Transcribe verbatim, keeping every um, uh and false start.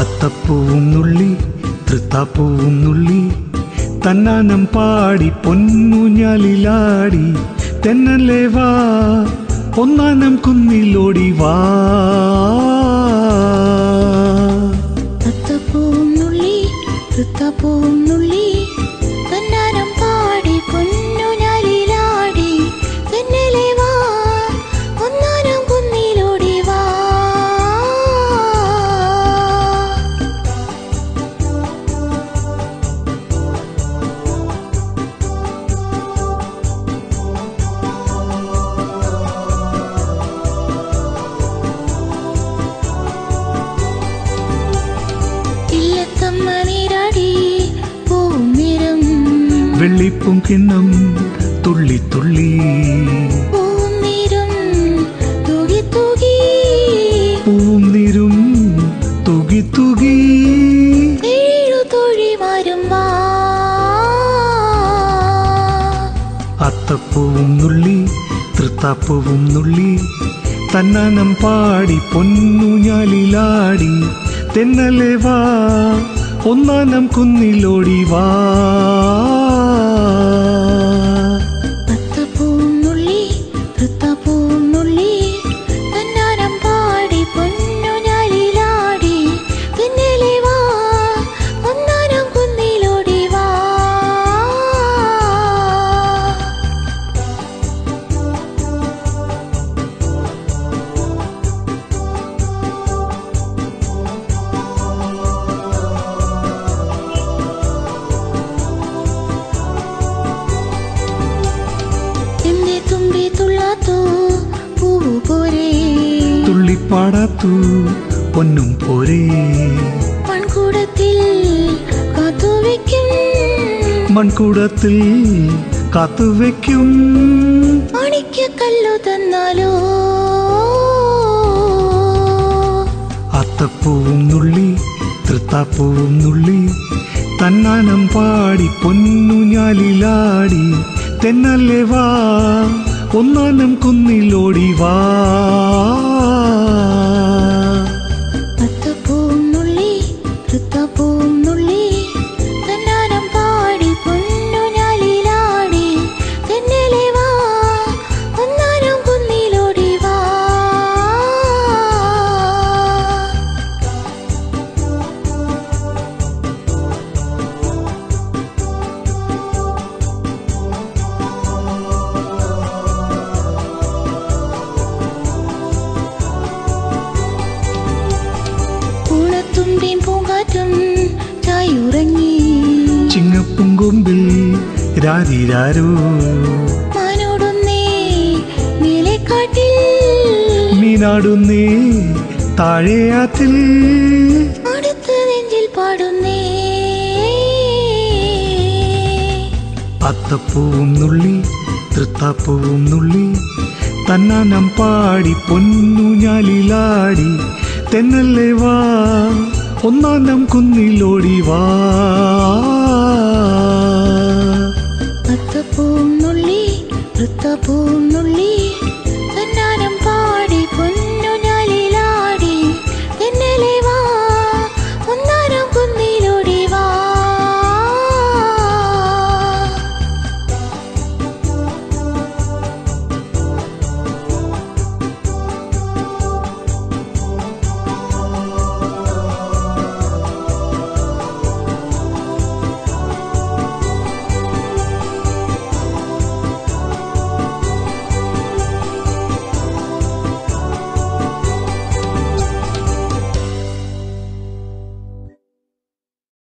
அத்தப்பூவும் നുള്ളി തൃത്താപ്പൂവും നുള്ളി തന്നാനം പാടി പൊന്നുഞ്ഞാലിലാടി തെന്നല്ലേ വാ ഒന്നാനം കുന്നിലോടി വാ അത്തപ്പൂവും നുള്ളി തൃത്താപ്പൂവും നുള്ളി തന്നാനം പാടി പൊന്നുഞ്ഞാലിലാടി തെന്നല്ലേ വാ ഒന്നാനം കുന്നിലോടി വാ വെള്ളിപ്പൂങ്കിണ്ണം തുള്ളി തുള്ളി പൂനീരും തുകി തുകി പൂനീരും തുകി തുകി ഏഴു തുള്ളി വരുംവാ അത്തപ്പൂവും നുള്ളി തൃത്താപ്പൂവും നുള്ളി തന്നാനം പാടി പൊന്നുഞ്ഞാലിലാടി തെന്നലെ വാ ഒന്നാനം കുന്നിലോടി വാ പാടാത്തു പൊന്നും പോരേ മൺകൂടത്തിൽ കാത്തുവെക്കും മൺകൂടത്തിൽ കാത്തുവെക്കും മണിക്ക് കല്ലു തന്നാലോ അത്തപ്പൂവും നുള്ളി തൃത്താപ്പൂവും നുള്ളി തന്നാനം പാടി പൊന്നുഞ്ഞാലിലാടി തെന്നല്ലേ വാ ഒന്നാനം കുന്നിലോടി വാ ചിങ്ങപ്പൂങ്കൊമ്പിൽ രാരിരാരോ മാനോടുന്നേ നീലക്കാട്ടിൽ മീനാടുന്നേ താഴെയാത്തിൽ അടുത്ത നെഞ്ചിൽ പാടുന്നേ അത്തപ്പൂവും നുള്ളി തൃത്താപ്പൂവും നുള്ളി തന്നാനം പാടി പൊന്നുഞ്ഞാലിലാടി തെന്നല്ലേ വാ ഒന്നാനം കുന്നിലോടി വാ അത്തപ്പൂവും നുള്ളി തൃത്താപ്പൂവും നുള്ളി